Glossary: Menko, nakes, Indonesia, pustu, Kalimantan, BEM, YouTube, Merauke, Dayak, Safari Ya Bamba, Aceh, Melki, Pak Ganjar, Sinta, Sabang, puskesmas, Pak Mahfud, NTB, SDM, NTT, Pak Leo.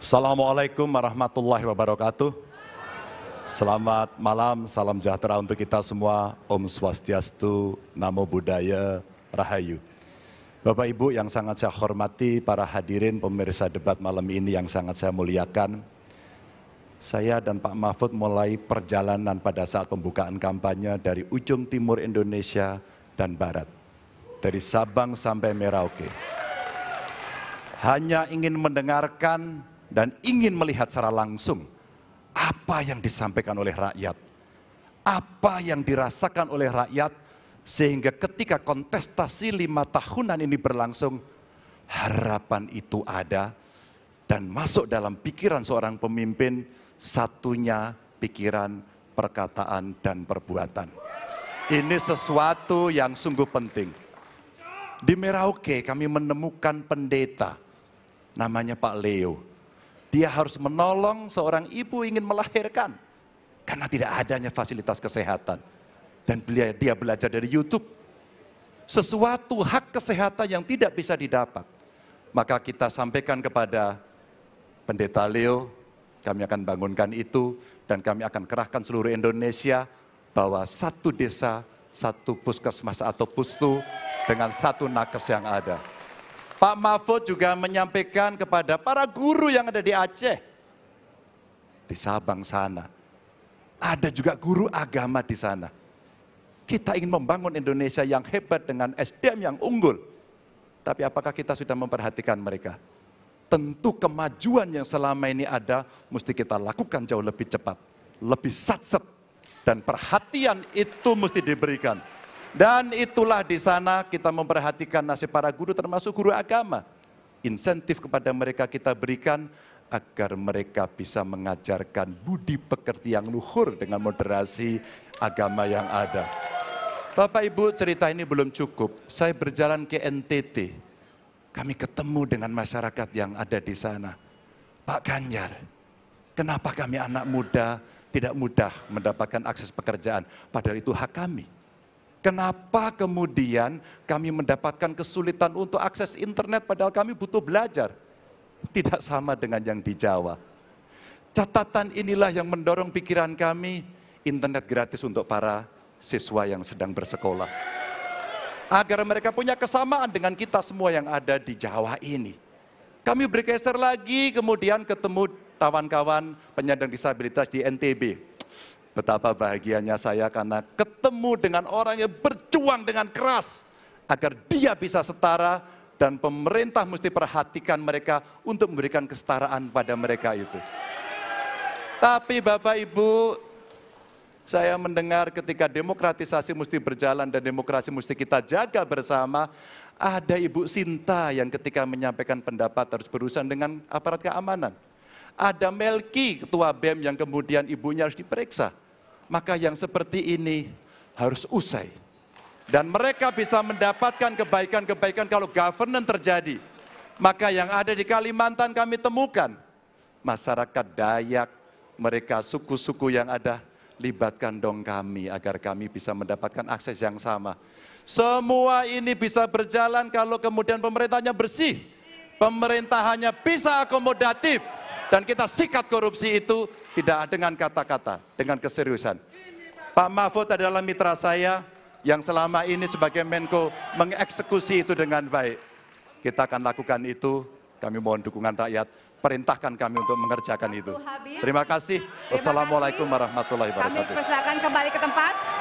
Assalamualaikum warahmatullahi wabarakatuh. Selamat malam, salam sejahtera untuk kita semua. Om Swastiastu, Namo Buddhaya, Rahayu. Bapak Ibu yang sangat saya hormati, para hadirin pemirsa debat malam ini yang sangat saya muliakan. Saya dan Pak Mahfud mulai perjalanan pada saat pembukaan kampanye dari ujung timur Indonesia dan barat. Dari Sabang sampai Merauke. Hanya ingin mendengarkan dan ingin melihat secara langsung apa yang disampaikan oleh rakyat, apa yang dirasakan oleh rakyat, sehingga ketika kontestasi 5 tahunan ini berlangsung, harapan itu ada dan masuk dalam pikiran seorang pemimpin, satunya pikiran, perkataan, dan perbuatan. Ini sesuatu yang sungguh penting. Di Merauke kami menemukan pendeta, namanya Pak Leo. Dia harus menolong seorang ibu ingin melahirkan karena tidak adanya fasilitas kesehatan. Dan dia belajar dari YouTube. Sesuatu hak kesehatan yang tidak bisa didapat. Maka kita sampaikan kepada pendeta Leo, kami akan bangunkan itu dan kami akan kerahkan seluruh Indonesia bahwa satu desa, satu puskesmas atau pustu dengan satu nakes yang ada. Pak Mahfud juga menyampaikan kepada para guru yang ada di Aceh, di Sabang sana. Ada juga guru agama di sana. Kita ingin membangun Indonesia yang hebat dengan SDM yang unggul. Tapi apakah kita sudah memperhatikan mereka? Tentu kemajuan yang selama ini ada, mesti kita lakukan jauh lebih cepat. Lebih satset. Dan perhatian itu mesti diberikan. Dan itulah di sana kita memperhatikan nasib para guru termasuk guru agama. Insentif kepada mereka kita berikan agar mereka bisa mengajarkan budi pekerti yang luhur dengan moderasi agama yang ada. Bapak Ibu, cerita ini belum cukup. Saya berjalan ke NTT. Kami ketemu dengan masyarakat yang ada di sana. Pak Ganjar, kenapa kami anak muda tidak mudah mendapatkan akses pekerjaan? Padahal itu hak kami. Kenapa kemudian kami mendapatkan kesulitan untuk akses internet padahal kami butuh belajar? Tidak sama dengan yang di Jawa. Catatan inilah yang mendorong pikiran kami, internet gratis untuk para siswa yang sedang bersekolah. Agar mereka punya kesamaan dengan kita semua yang ada di Jawa ini. Kami bergeser lagi kemudian ketemu kawan-kawan penyandang disabilitas di NTB. Betapa bahagianya saya karena ketemu dengan orang yang berjuang dengan keras agar dia bisa setara dan pemerintah mesti perhatikan mereka untuk memberikan kesetaraan pada mereka itu. Tapi Bapak Ibu, saya mendengar ketika demokratisasi mesti berjalan dan demokrasi mesti kita jaga bersama, ada Ibu Sinta yang ketika menyampaikan pendapat harus berurusan dengan aparat keamanan. Ada Melki, ketua BEM yang kemudian ibunya harus diperiksa. Maka yang seperti ini harus usai. Dan mereka bisa mendapatkan kebaikan-kebaikan kalau governance terjadi. Maka yang ada di Kalimantan kami temukan. Masyarakat Dayak, mereka suku-suku yang ada, libatkan dong kami agar kami bisa mendapatkan akses yang sama. Semua ini bisa berjalan kalau kemudian pemerintahnya bersih. Pemerintahannya bisa akomodatif. Dan kita sikat korupsi itu tidak dengan kata-kata, dengan keseriusan. Pak Mahfud adalah mitra saya yang selama ini sebagai Menko mengeksekusi itu dengan baik. Kita akan lakukan itu, kami mohon dukungan rakyat, perintahkan kami untuk mengerjakan itu. Terima kasih, wassalamualaikum warahmatullahi wabarakatuh. Kami persilakan kembali ke tempat.